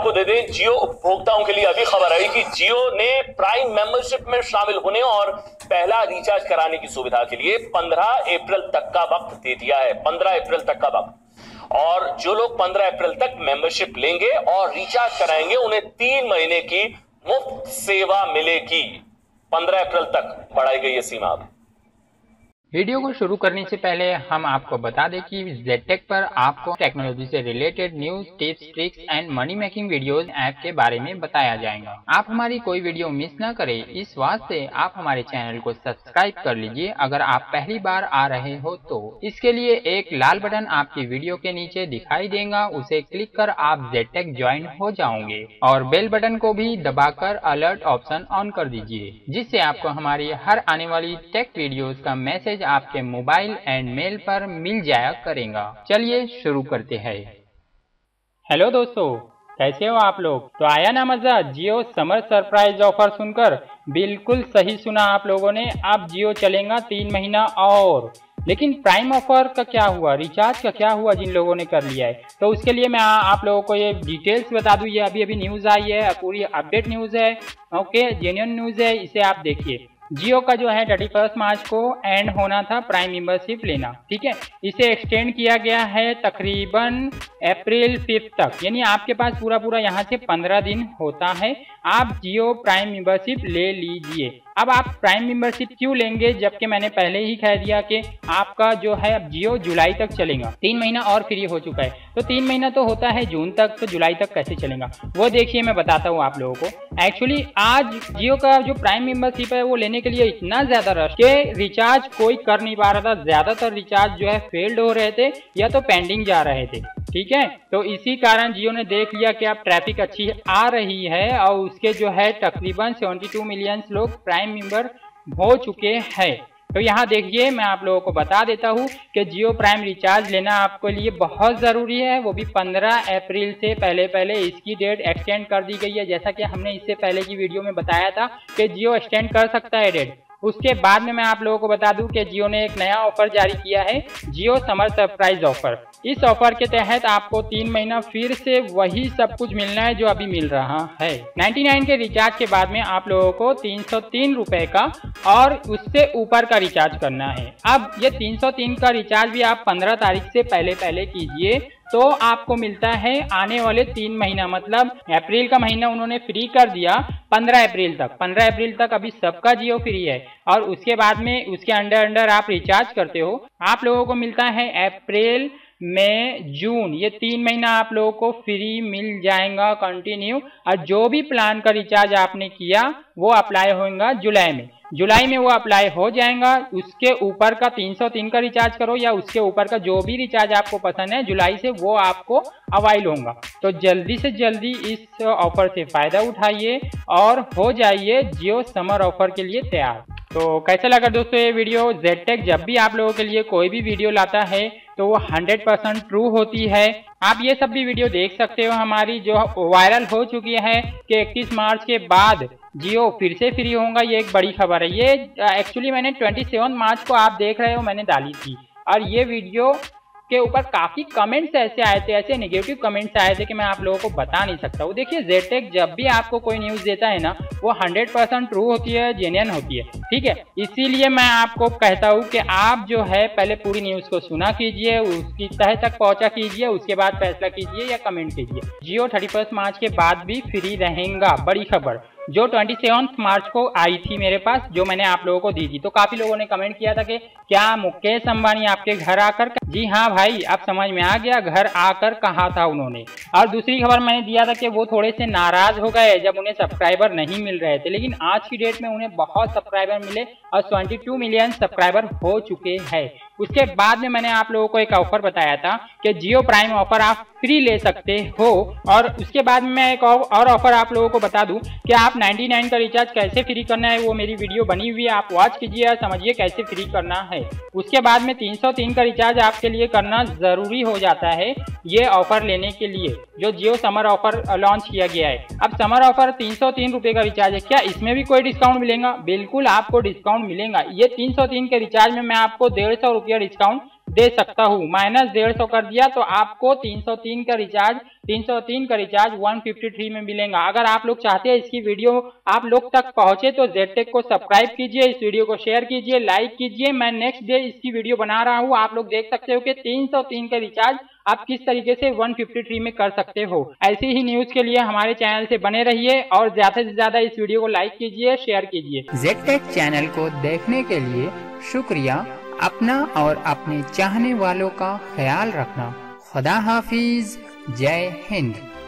आपको दे दें, जियो उपभोक्ताओं के लिए अभी खबर आई कि जियो ने प्राइम मेंबरशिप में शामिल होने और पहला रिचार्ज कराने की सुविधा के लिए 15 अप्रैल तक का वक्त दे दिया है। 15 अप्रैल तक का वक्त, और जो लोग 15 अप्रैल तक मेंबरशिप लेंगे और रिचार्ज कराएंगे उन्हें 3 महीने की मुफ्त सेवा मिलेगी। 15 अप्रैल तक बढ़ाई गई है सीमा। वीडियो को शुरू करने से पहले हम आपको बता दें कि Z Tech पर आपको टेक्नोलॉजी से related news, tips, tricks and money making videos app के बारे में बताया जाएगा। आप हमारी कोई वीडियो मिस न करें, इस वास्ते आप हमारे चैनल को सब्सक्राइब कर लीजिए अगर आप पहली बार आ रहे हो तो। इसके लिए एक लाल बटन आपकी वीडियो के नीचे दिखाई देगा, उसे क्लिक कर आप Z Tech ज्वाइन हो जाओगे और बेल बटन को भी दबा कर अलर्ट ऑप्शन ऑन कर दीजिए, जिससे आपको हमारी हर आने वाली टेक वीडियोज का मैसेज आपके मोबाइल एंड मेल पर मिल जाया करेगा। चलिए शुरू करते हैं। हेलो दोस्तों, कैसे हो आप लोग? तो आया ना मजा जियो समर सरप्राइज ऑफर सुनकर? बिल्कुल सही सुना आप लोगों ने, अब जियो चलेगा 3 महीना और। लेकिन प्राइम ऑफर का क्या हुआ, रिचार्ज का क्या हुआ जिन लोगों ने कर लिया है? तो उसके लिए मैं आप लोगों को ये डिटेल्स बता दूं। ये अभी अभी न्यूज़ आई है, पूरी अपडेट न्यूज़ है, ओके, जेन्युइन न्यूज़ है, इसे आप देखिए। जियो का जो है 31 मार्च को एंड होना था प्राइम मेंबरशिप लेना, ठीक है, इसे एक्सटेंड किया गया है तकरीबन अप्रैल 5 तक, यानी आपके पास पूरा यहाँ से 15 दिन होता है। आप जियो प्राइम मेंबरशिप ले लीजिए। अब आप प्राइम मेंबरशिप क्यों लेंगे, जबकि मैंने पहले ही कह दिया कि आपका जो है अब जियो जुलाई तक चलेगा, 3 महीना और फ्री हो चुका है। तो 3 महीना तो होता है जून तक, तो जुलाई तक कैसे चलेगा वो देखिए, मैं बताता हूँ आप लोगों को। एक्चुअली आज जियो का जो प्राइम मेंबरशिप है वो लेने के लिए इतना ज्यादा रश के रिचार्ज कोई कर नहीं पा रहा था। ज्यादातर रिचार्ज जो है फेल्ड हो रहे थे या तो पेंडिंग जा रहे थे, ठीक है। तो इसी कारण जियो ने देख लिया कि अब ट्रैफिक अच्छी आ रही है और उसके जो है तकरीबन 72 मिलियन लोग प्राइम मेंबर हो चुके हैं। तो यहाँ देखिए, मैं आप लोगों को बता देता हूँ कि जियो प्राइम रिचार्ज लेना आपके लिए बहुत ज़रूरी है, वो भी 15 अप्रैल से पहले इसकी डेट एक्सटेंड कर दी गई है, जैसा कि हमने इससे पहले की वीडियो में बताया था कि जियो एक्सटेंड कर सकता है डेट। उसके बाद में मैं आप लोगों को बता दूं कि जियो ने एक नया ऑफर जारी किया है, जियो समर सरप्राइज ऑफर। इस ऑफर के तहत आपको 3 महीना फिर से वही सब कुछ मिलना है जो अभी मिल रहा है। 99 के रिचार्ज के बाद में आप लोगों को 303 रुपए का और उससे ऊपर का रिचार्ज करना है। अब ये 303 का रिचार्ज भी आप 15 तारीख से पहले कीजिए तो आपको मिलता है आने वाले 3 महीना, मतलब अप्रैल का महीना उन्होंने फ्री कर दिया 15 अप्रैल तक। 15 अप्रैल तक अभी सबका जियो फ्री है और उसके बाद में उसके अंडर आप रिचार्ज करते हो, आप लोगों को मिलता है अप्रैल, मई, जून, ये 3 महीना आप लोगों को फ्री मिल जाएगा कंटिन्यू। और जो भी प्लान का रिचार्ज आपने किया वो अप्लाई होगा जुलाई में, वो अप्लाई हो जाएगा। उसके ऊपर का 303 का रिचार्ज करो या उसके ऊपर का जो भी रिचार्ज आपको पसंद है जुलाई से, वो आपको अवाइल होगा। तो जल्दी से जल्दी इस ऑफर से फ़ायदा उठाइए और हो जाइए जियो समर ऑफर के लिए तैयार। तो कैसा लगा दोस्तों ये वीडियो? Z Tech जब भी आप लोगों के लिए कोई भी वीडियो लाता है तो वो 100% ट्रू होती है। आप ये सब भी वीडियो देख सकते हो हमारी, जो वायरल हो चुकी है कि 31 मार्च के बाद जियो फिर से फ्री होगा, ये एक बड़ी खबर है। ये एक्चुअली मैंने 27 मार्च को, आप देख रहे हो, मैंने डाली थी और ये वीडियो के ऊपर काफ़ी कमेंट्स ऐसे आए थे, ऐसे नेगेटिव कमेंट्स आए थे कि मैं आप लोगों को बता नहीं सकता हूँ। देखिए, Z Tech जब भी आपको कोई न्यूज़ देता है ना, वो 100% ट्रू होती है, जेन्युइन होती है, ठीक है। इसीलिए मैं आपको कहता हूँ कि आप जो है पहले पूरी न्यूज़ को सुना कीजिए, उसकी तह तक पहुँचा कीजिए, उसके बाद फैसला कीजिए या कमेंट कीजिए। जियो 31 मार्च के बाद भी फ्री रहेगा, बड़ी खबर जो 27 मार्च को आई थी मेरे पास, जो मैंने आप लोगों को दी थी। तो काफ़ी लोगों ने कमेंट किया था कि क्या मुकेश अंबानी आपके घर आकर, जी हाँ भाई, आप समझ में आ गया, घर आकर कहा था उन्होंने। और दूसरी खबर मैंने दिया था कि वो थोड़े से नाराज हो गए जब उन्हें सब्सक्राइबर नहीं मिल रहे थे, लेकिन आज की डेट में उन्हें बहुत सब्सक्राइबर मिले और 22 मिलियन सब्सक्राइबर हो चुके हैं। उसके बाद में मैंने आप लोगों को एक ऑफर बताया था कि जियो प्राइम ऑफर आप फ्री ले सकते हो। और उसके बाद में मैं एक और ऑफर आप लोगों को बता दूं कि आप 99 का रिचार्ज कैसे फ्री करना है, वो मेरी वीडियो बनी हुई है, आप वॉच कीजिए और समझिए कैसे फ्री करना है। उसके बाद में 303 का रिचार्ज आपके लिए करना ज़रूरी हो जाता है ये ऑफर लेने के लिए, जो जियो समर ऑफर लॉन्च किया गया है। अब समर ऑफर 303 रुपये का रिचार्ज है, क्या इसमें भी कोई डिस्काउंट मिलेगा? बिल्कुल आपको डिस्काउंट मिलेगा। ये 303 के रिचार्ज में मैं आपको 150 डिस्काउंट दे सकता हूँ। माइनस 150 कर दिया तो आपको 303 का रिचार्ज 153 में मिलेगा। अगर आप लोग चाहते हैं इसकी वीडियो आप लोग तक पहुंचे तो Z Tech को सब्सक्राइब कीजिए, इस वीडियो को शेयर कीजिए, लाइक कीजिए। मैं नेक्स्ट डे इसकी वीडियो बना रहा हूँ, आप लोग देख सकते हो कि 303 का रिचार्ज आप किस तरीके से 153 में कर सकते हो। ऐसी ही न्यूज के लिए हमारे चैनल से बने रहिए और ज्यादा से ज्यादा इस वीडियो को लाइक कीजिए, शेयर कीजिए। Z Tech चैनल को देखने के लिए शुक्रिया। अपना और अपने चाहने वालों का ख्याल रखना। खुदा हाफिज। जय हिंद।